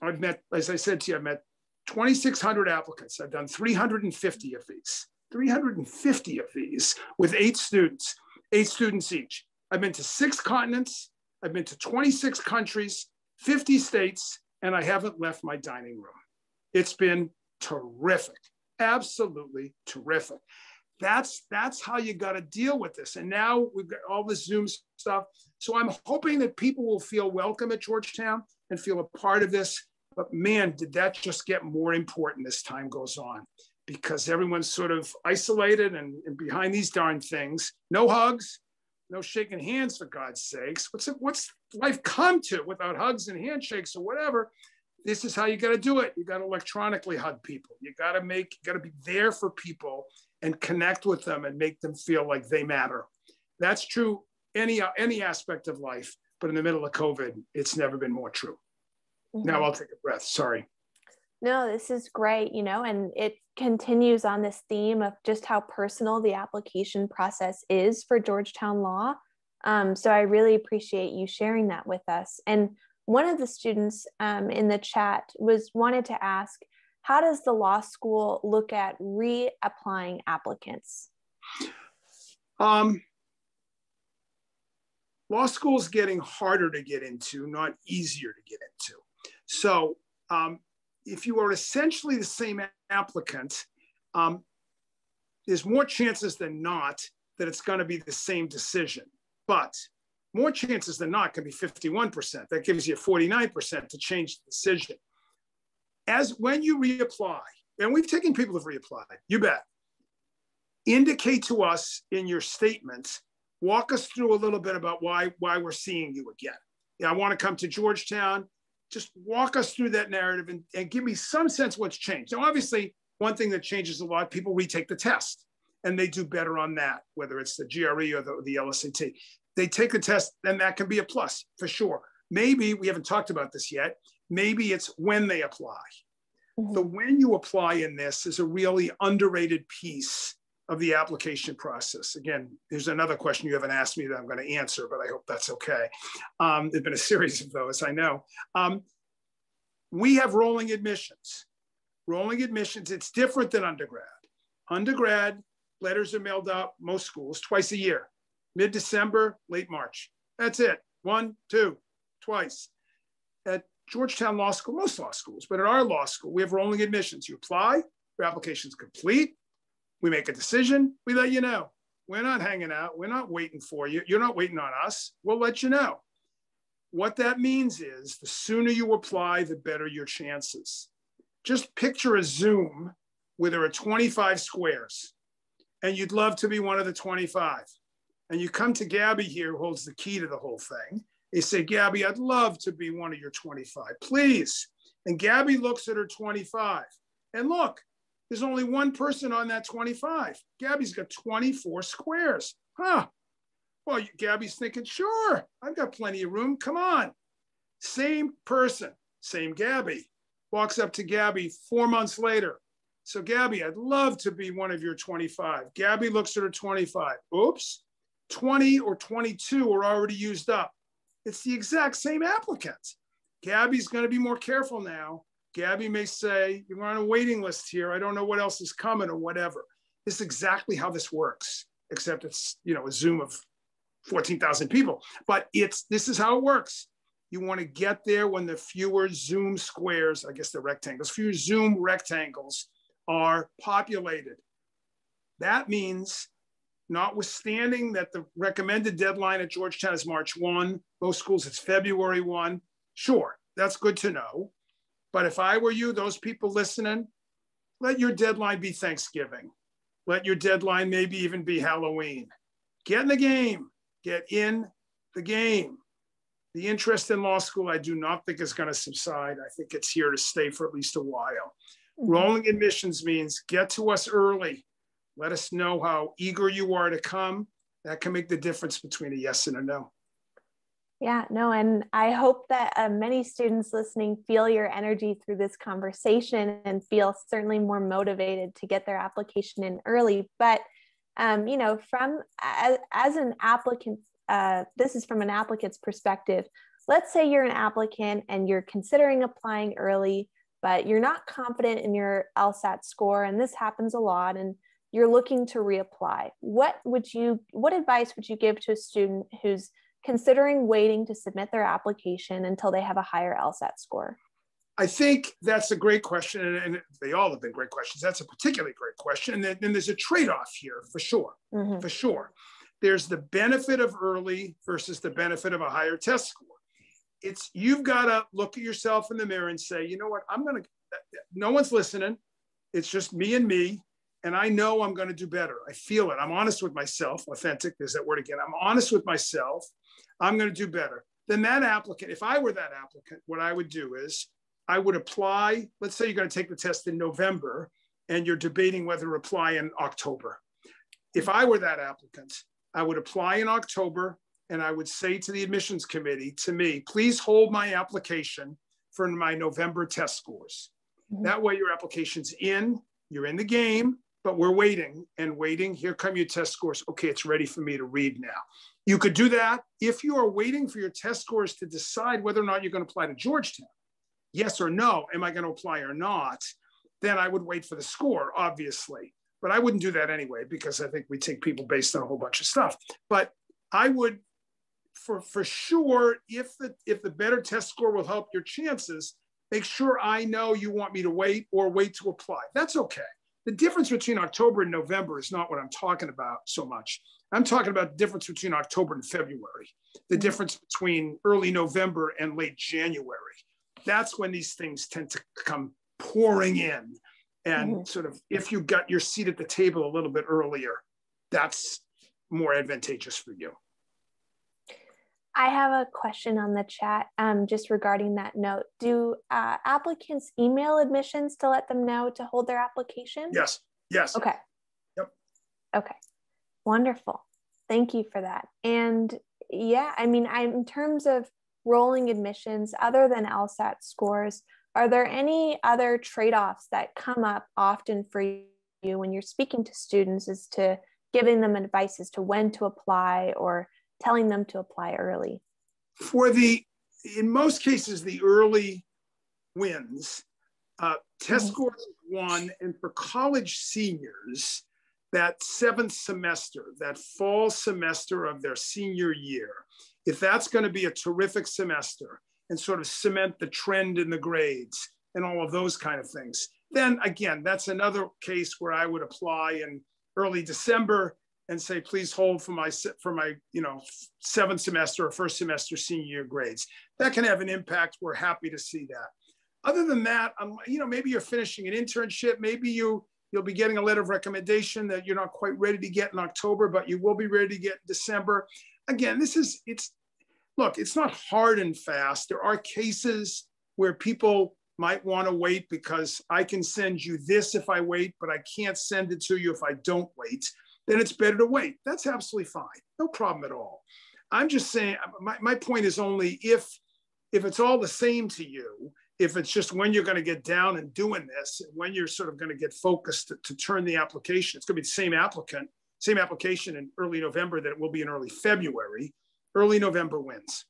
I've met, as I said to you, I've met twenty-six hundred applicants. I've done three hundred fifty of these, three hundred fifty of these with eight students, eight students each. I've been to six continents, I've been to twenty-six countries, fifty states, and I haven't left my dining room. It's been terrific, absolutely terrific. That's, that's how you gotta deal with this. And now we've got all this Zoom stuff. So I'm hoping that people will feel welcome at Georgetown and feel a part of this, but man, did that just get more important as time goes on, because everyone's sort of isolated and, and behind these darn things. No hugs. No shaking hands, for God's sakes. What's it, what's life come to without hugs and handshakes or whatever? This is how you got to do it. You got to electronically hug people. You got to make, you got to be there for people and connect with them and make them feel like they matter. That's true any any aspect of life, but in the middle of COVID, it's never been more true. Mm-hmm. Now I'll take a breath, sorry. No, this is great, you know, and it continues on this theme of just how personal the application process is for Georgetown Law. Um, so I really appreciate you sharing that with us. And one of the students um, in the chat was wanted to ask, how does the law school look at reapplying applicants? Um, law school is getting harder to get into, not easier to get into. So um, if you are essentially the same applicant, um, there's more chances than not that it's going to be the same decision. But more chances than not can be fifty-one percent. That gives you forty-nine percent to change the decision. As when you reapply, and we've taken people who've reapplied, you bet, indicate to us in your statement, walk us through a little bit about why, why we're seeing you again. Yeah, I want to come to Georgetown. Just walk us through that narrative and, and give me some sense what's changed. Now, obviously, one thing that changes a lot, people retake the test, and they do better on that, whether it's the G R E or the, the L S A T. They take the test, and that can be a plus, for sure. Maybe, we haven't talked about this yet, maybe it's when they apply. Mm-hmm. The when you apply in this is a really underrated piece of the application process. Again, there's another question you haven't asked me that I'm going to answer, but I hope that's okay. Um, there've been a series of those, I know. Um, we have rolling admissions. Rolling admissions, it's different than undergrad. Undergrad, letters are mailed out, most schools, twice a year. Mid-December, late March. That's it. One, two, twice. At Georgetown Law School, most law schools, but at our law school, we have rolling admissions. You apply, your application's complete. We make a decision, we let you know. We're not hanging out, we're not waiting for you, you're not waiting on us, we'll let you know. What that means is the sooner you apply, the better your chances. Just picture a Zoom where there are twenty-five squares and you'd love to be one of the twenty-five. And you come to Gabby here, who holds the key to the whole thing. They say, Gabby, I'd love to be one of your twenty-five, please. And Gabby looks at her twenty-five. And look, there's only one person on that twenty-five. Gabby's got twenty-four squares. Huh. Well, you, Gabby's thinking, sure, I've got plenty of room. Come on. Same person, same Gabby. Walks up to Gabby four months later. So, Gabby, I'd love to be one of your twenty-five. Gabby looks at her twenty-five. Oops, twenty or twenty-two are already used up. It's the exact same applicant. Gabby's going to be more careful now. Gabby may say, you're on a waiting list here. I don't know what else is coming or whatever. This is exactly how this works, except it's, you know, a Zoom of fourteen thousand people. But it's, this is how it works. You want to get there when the fewer Zoom squares, I guess they're rectangles, fewer Zoom rectangles are populated. That means, notwithstanding that the recommended deadline at Georgetown is March first, most schools it's February first. Sure, that's good to know. But if I were you, those people listening, let your deadline be Thanksgiving. Let your deadline maybe even be Halloween. Get in the game. Get in the game. The interest in law school, I do not think is going to subside. I think it's here to stay for at least a while. Rolling admissions means get to us early. Let us know how eager you are to come. That can make the difference between a yes and a no. Yeah, no, and I hope that uh, many students listening feel your energy through this conversation and feel certainly more motivated to get their application in early. But, um, you know, from as, as an applicant, uh, this is from an applicant's perspective. Let's say you're an applicant and you're considering applying early, but you're not confident in your LSAT score, and this happens a lot. And you're looking to reapply. What would you, what advice would you give to a student who's considering waiting to submit their application until they have a higher LSAT score? I think that's a great question, and, and they all have been great questions. That's a particularly great question, and then and there's a trade-off here for sure, mm-hmm. for sure. There's the benefit of early versus the benefit of a higher test score. It's, you've got to look at yourself in the mirror and say, you know what, I'm gonna, no one's listening. It's just me and me. And I know I'm going to do better. I feel it. I'm honest with myself. Authentic, there's that word again. I'm honest with myself. I'm going to do better. Then that applicant, if I were that applicant, what I would do is I would apply. Let's say you're going to take the test in November and you're debating whether to apply in October. If I were that applicant, I would apply in October and I would say to the admissions committee, to me, please hold my application for my November test scores. Mm-hmm. That way your application's in, you're in the game, but we're waiting and waiting. Here come your test scores. Okay, it's ready for me to read now. You could do that if you are waiting for your test scores to decide whether or not you're going to apply to Georgetown. Yes or no, am I going to apply or not? Then I would wait for the score, obviously. But I wouldn't do that anyway, because I think we take people based on a whole bunch of stuff. But I would, for, for sure, if the, if the better test score will help your chances, make sure I know you want me to wait or wait to apply. That's okay. The difference between October and November is not what I'm talking about so much. I'm talking about the difference between October and February, the difference between early November and late January. That's when these things tend to come pouring in. And mm-hmm. sort of, if you got your seat at the table a little bit earlier, that's more advantageous for you. I have a question on the chat um, just regarding that note. Do uh, applicants email admissions to let them know to hold their application? Yes, yes. Okay. Yep. Okay, wonderful. Thank you for that. And yeah, I mean, I'm, in terms of rolling admissions, other than LSAT scores, are there any other trade-offs that come up often for you when you're speaking to students as to giving them advice as to when to apply or telling them to apply early? For the, in most cases, the early wins, uh, test mm-hmm. scores one, and for college seniors, that seventh semester, that fall semester of their senior year, if that's going to be a terrific semester and sort of cement the trend in the grades and all of those kind of things, then again, that's another case where I would apply in early December and say, please hold for my, for my you know, seventh semester or first semester senior year grades. That can have an impact. We're happy to see that. Other than that, um, you know, maybe you're finishing an internship. Maybe you, you'll be getting a letter of recommendation that you're not quite ready to get in October, but you will be ready to get in December. Again, this is, it's, look, it's not hard and fast. There are cases where people might want to wait because I can send you this if I wait, but I can't send it to you if I don't wait. Then it's better to wait. That's absolutely fine. No problem at all. I'm just saying, my, my point is only if, if it's all the same to you, if it's just when you're going to get down and doing this, and when you're sort of going to get focused to, to turn the application, it's going to be the same applicant, same application in early November that it will be in early February, early November wins.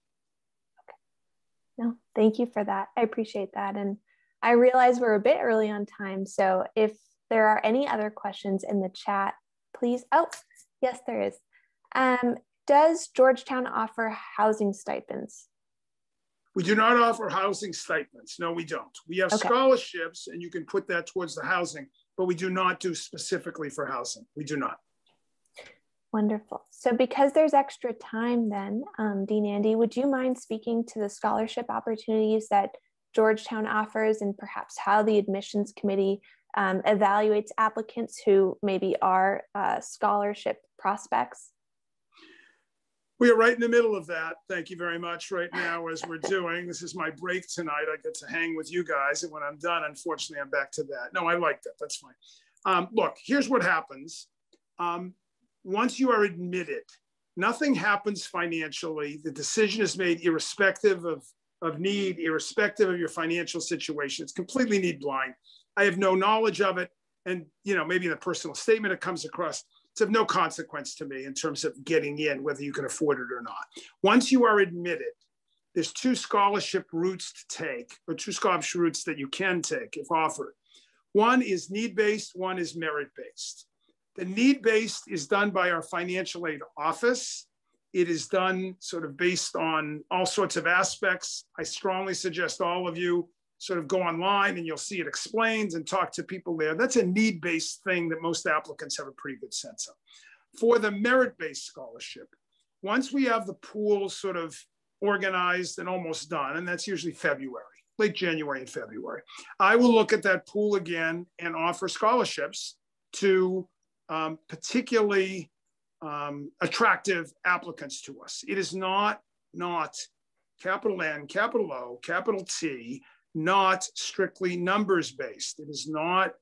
Okay. No, thank you for that. I appreciate that. And I realize we're a bit early on time. So if there are any other questions in the chat, please. Oh, yes, there is. Um, does Georgetown offer housing stipends? We do not offer housing stipends. No, we don't. We have okay. scholarships, and you can put that towards the housing, but we do not do specifically for housing. We do not. Wonderful. So because there's extra time then, um, Dean Andy, would you mind speaking to the scholarship opportunities that Georgetown offers and perhaps how the admissions committee Um, evaluates applicants who maybe are uh, scholarship prospects? We are right in the middle of that. Thank you very much right now as we're doing. This is my break tonight. I get to hang with you guys. And when I'm done, unfortunately, I'm back to that. No, I like that. That's fine. Um, look, here's what happens. Um, once you are admitted, nothing happens financially. The decision is made irrespective of, of need, irrespective of your financial situation. It's completely need blind. I have no knowledge of it. And, you know, maybe in a personal statement, it comes across, it's of no consequence to me in terms of getting in, whether you can afford it or not. Once you are admitted, there's two scholarship routes to take, or two scholarship routes that you can take if offered. One is need-based, one is merit-based. The need-based is done by our financial aid office. It is done sort of based on all sorts of aspects. I strongly suggest all of you sort of go online and you'll see it explained and talk to people there. That's a need-based thing that most applicants have a pretty good sense of. For the merit-based scholarship, once we have the pool sort of organized and almost done, and that's usually February, late January and February, I will look at that pool again and offer scholarships to um, particularly um, attractive applicants to us. It is not, not capital N, capital O, capital T, not strictly numbers based. It is not,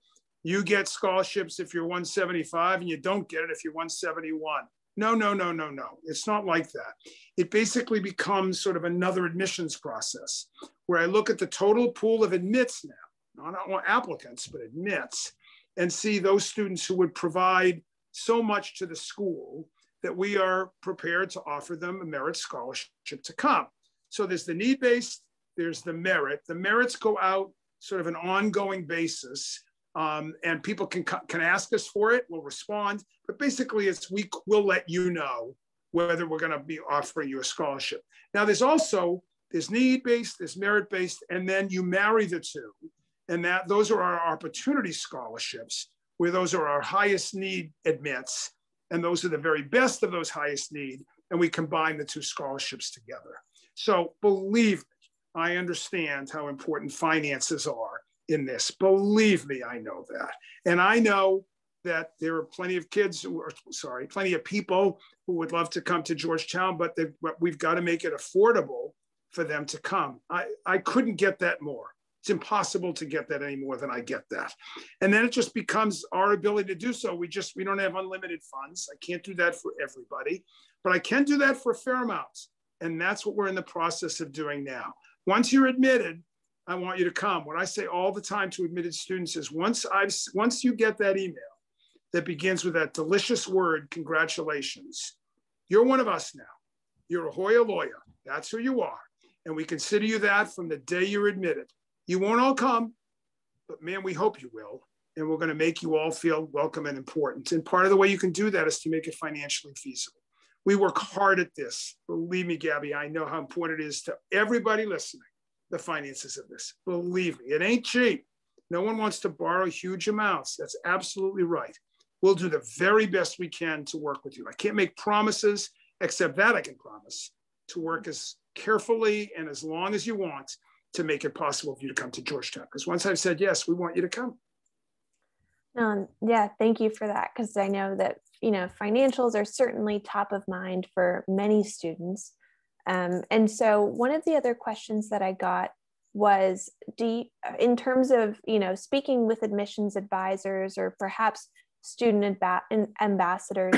you get scholarships if you're one seventy-five and you don't get it if you're one seventy-one. No, no, no, no, no. It's not like that. It basically becomes sort of another admissions process where I look at the total pool of admits now, not applicants, but admits, and see those students who would provide so much to the school that we are prepared to offer them a merit scholarship to come. So there's the need-based, there's the merit. The merits go out sort of an ongoing basis. Um, and people can, can ask us for it, we'll respond, but basically it's we will let you know whether we're going to be offering you a scholarship. Now there's also, there's need-based, there's merit-based, and then you marry the two, and that those are our opportunity scholarships, where those are our highest need admits, and those are the very best of those highest need, and we combine the two scholarships together. So believe me, I understand how important finances are in this. Believe me, I know that. And I know that there are plenty of kids who are, sorry, plenty of people who would love to come to Georgetown, but, they, but we've got to make it affordable for them to come. I, I couldn't get that more. It's impossible to get that any more than I get that. And then it just becomes our ability to do so. We just, we don't have unlimited funds. I can't do that for everybody, but I can do that for a fair amount. And that's what we're in the process of doing now. Once you're admitted, I want you to come. What I say all the time to admitted students is once I've, once you get that email that begins with that delicious word, congratulations, you're one of us now. You're a Hoya lawyer. That's who you are. And we consider you that from the day you're admitted. You won't all come, but man, we hope you will. And we're going to make you all feel welcome and important. And part of the way you can do that is to make it financially feasible. We work hard at this. Believe me, Gabby, I know how important it is to everybody listening. The finances of this. Believe me, it ain't cheap. No one wants to borrow huge amounts. That's absolutely right. We'll do the very best we can to work with you. I can't make promises, except that I can promise to work as carefully and as long as you want to make it possible for you to come to Georgetown. Because once I've said yes, we want you to come. Um, yeah, thank you for that. Because I know that, you know, financials are certainly top of mind for many students. Um, and so one of the other questions that I got was, do you, in terms of, you know, speaking with admissions advisors or perhaps student amb ambassadors,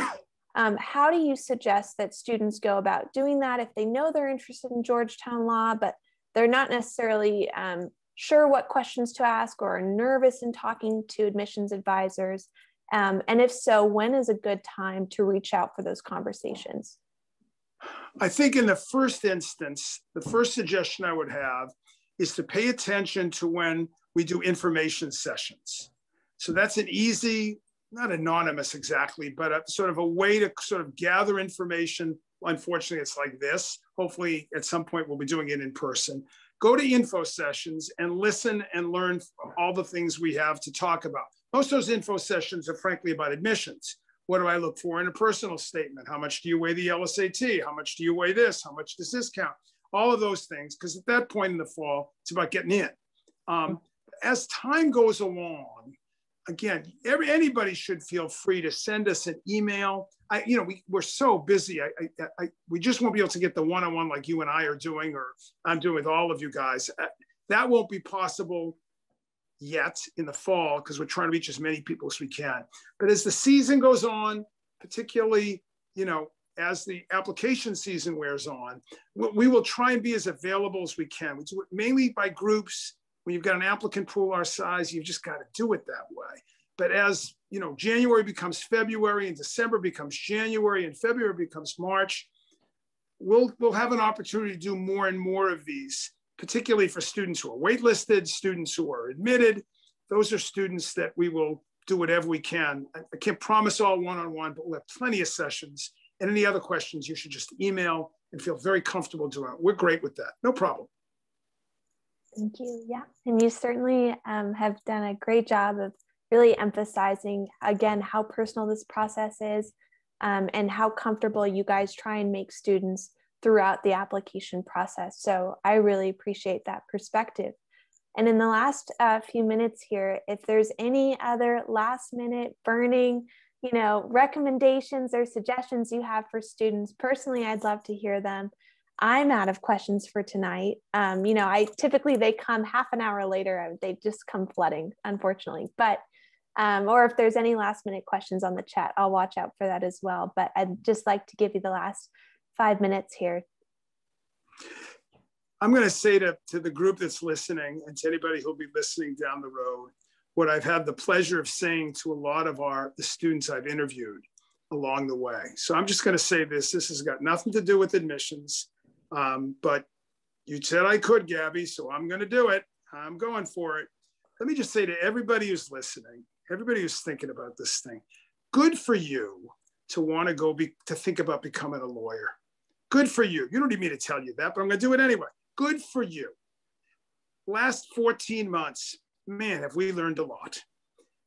um, how do you suggest that students go about doing that if they know they're interested in Georgetown Law, but they're not necessarily um, sure what questions to ask or are nervous in talking to admissions advisors? Um, and if so, when is a good time to reach out for those conversations? I think in the first instance, the first suggestion I would have is to pay attention to when we do information sessions. So that's an easy, not anonymous exactly, but a, sort of a way to sort of gather information. Unfortunately, it's like this. Hopefully at some point we'll be doing it in person. Go to info sessions and listen and learn all the things we have to talk about. Most of those info sessions are frankly about admissions. What do I look for in a personal statement? How much do you weigh the L S A T? How much do you weigh this? How much does this count? All of those things, because at that point in the fall, it's about getting in. Um, as time goes along, again, every, anybody should feel free to send us an email. I, you know, we, we're so busy. I, I, I, we just won't be able to get the one-on-one like you and I are doing, or I'm doing with all of you guys. That won't be possible yet in the fall, because we're trying to reach as many people as we can. But as the season goes on, particularly, you know, as the application season wears on, we will try and be as available as we can. We do it mainly by groups. When you've got an applicant pool our size, you've just got to do it that way. But as, you know, January becomes February and December becomes January and February becomes March, we'll, we'll have an opportunity to do more and more of these, particularly for students who are waitlisted, students who are admitted. Those are students that we will do whatever we can. I, I can't promise all one-on-one, but we'll have plenty of sessions. And any other questions, you should just email and feel very comfortable doing it. We're great with that. No problem. Thank you. Yeah. And you certainly um, have done a great job of really emphasizing, again, how personal this process is um, and how comfortable you guys try and make students throughout the application process. So I really appreciate that perspective. And in the last uh, few minutes here, if there's any other last minute burning, you know, recommendations or suggestions you have for students, personally, I'd love to hear them. I'm out of questions for tonight. Um, you know, I typically, they come half an hour later, they just come flooding, unfortunately. But Um, or if there's any last minute questions on the chat, I'll watch out for that as well. But I'd just like to give you the last five minutes here. I'm going to say to, to the group that's listening and to anybody who'll be listening down the road, what I've had the pleasure of saying to a lot of our the students I've interviewed along the way. So I'm just going to say this, this has got nothing to do with admissions, um, but you said I could, Gabby, so I'm going to do it. I'm going for it. Let me just say to everybody who's listening, everybody who's thinking about this thing, good for you to want to go be, to think about becoming a lawyer. Good for you. You don't need me to tell you that, but I'm going to do it anyway. Good for you. Last fourteen months, man, have we learned a lot.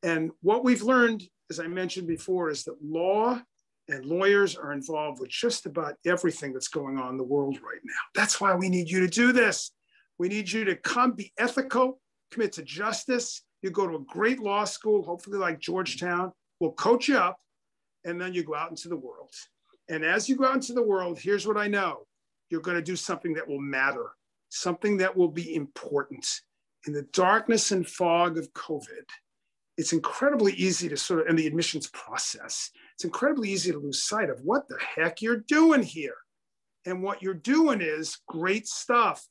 And what we've learned, as I mentioned before, is that law and lawyers are involved with just about everything that's going on in the world right now. That's why we need you to do this. We need you to come, be ethical, commit to justice. You go to a great law school, hopefully like Georgetown. We'll coach you up, and then you go out into the world. And as you go out into the world, here's what I know. You're going to do something that will matter, something that will be important. In the darkness and fog of COVID, it's incredibly easy to sort of, in the admissions process, it's incredibly easy to lose sight of what the heck you're doing here. And what you're doing is great stuff.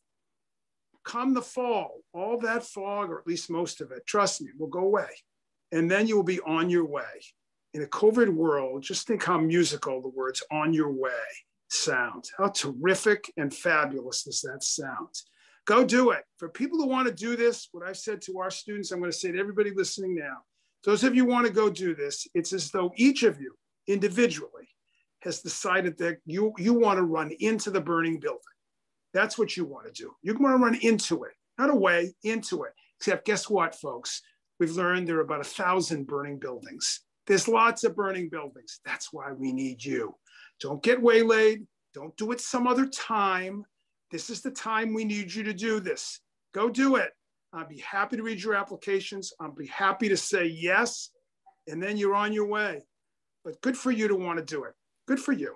Come the fall, all that fog, or at least most of it, trust me, will go away. And then you will be on your way. In a COVID world, just think how musical the words on your way sound. How terrific and fabulous does that sound? Go do it. For people who want to do this, what I've said to our students, I'm going to say to everybody listening now, those of you who want to go do this, it's as though each of you individually has decided that you, you want to run into the burning building. That's what you want to do. You want to run into it, not away, into it. Except guess what, folks? We've learned there are about a thousand burning buildings. There's lots of burning buildings. That's why we need you. Don't get waylaid. Don't do it some other time. This is the time we need you to do this. Go do it. I'll be happy to read your applications. I'll be happy to say yes, and then you're on your way. But good for you to want to do it. Good for you.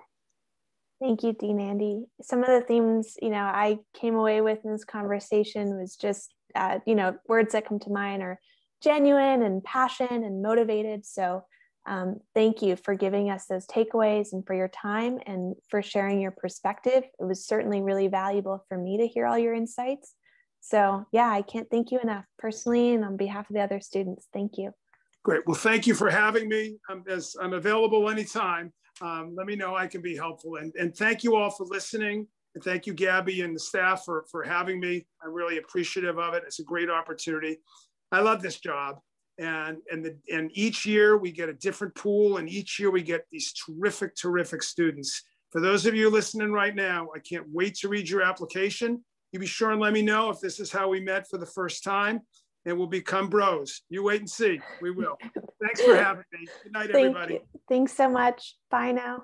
Thank you, Dean Andy. Some of the themes, you know, I came away with in this conversation was just, uh, you know, words that come to mind are genuine and passion and motivated. So um, thank you for giving us those takeaways and for your time and for sharing your perspective. It was certainly really valuable for me to hear all your insights. So yeah, I can't thank you enough personally and on behalf of the other students. Thank you. Great. Well, thank you for having me. I'm, as I'm available anytime. Um, let me know I can be helpful. And, and thank you all for listening. And thank you, Gabby and the staff for, for having me. I'm really appreciative of it. It's a great opportunity. I love this job. And, and, the, and each year we get a different pool and each year we get these terrific, terrific students. For those of you listening right now, I can't wait to read your application. You be sure and let me know if this is how we met for the first time and we'll become bros. You wait and see, we will. Thanks for having me. Good night, everybody. Thank you. Thanks so much. Bye now.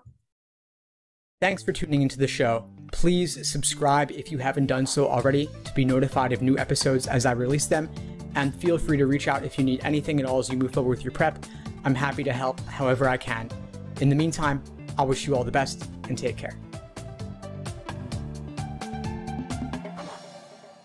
Thanks for tuning into the show. Please subscribe if you haven't done so already to be notified of new episodes as I release them. And feel free to reach out if you need anything at all as you move forward with your prep. I'm happy to help however I can. In the meantime, I wish you all the best and take care.